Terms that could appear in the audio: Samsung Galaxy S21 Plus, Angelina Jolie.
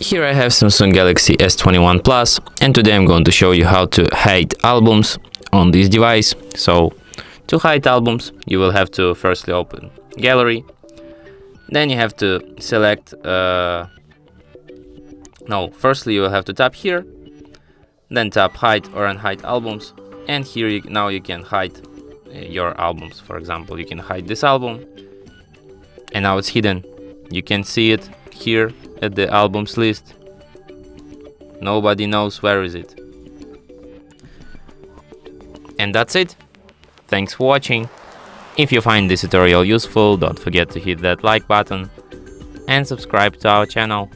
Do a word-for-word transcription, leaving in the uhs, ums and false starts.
Here I have Samsung Galaxy S twenty-one Plus, and today I'm going to show you how to hide albums on this device. So to hide albums, you will have to firstly open gallery, then you have to select uh, no firstly you will have to tap here, then tap hide or unhide albums, and here you, now you can hide your albums. For example, you can hide this album, and now it's hidden. You can see it here at the albums list. Nobody knows where is it. And that's it. Thanks for watching. If you find this tutorial useful, don't forget to hit that like button and subscribe to our channel.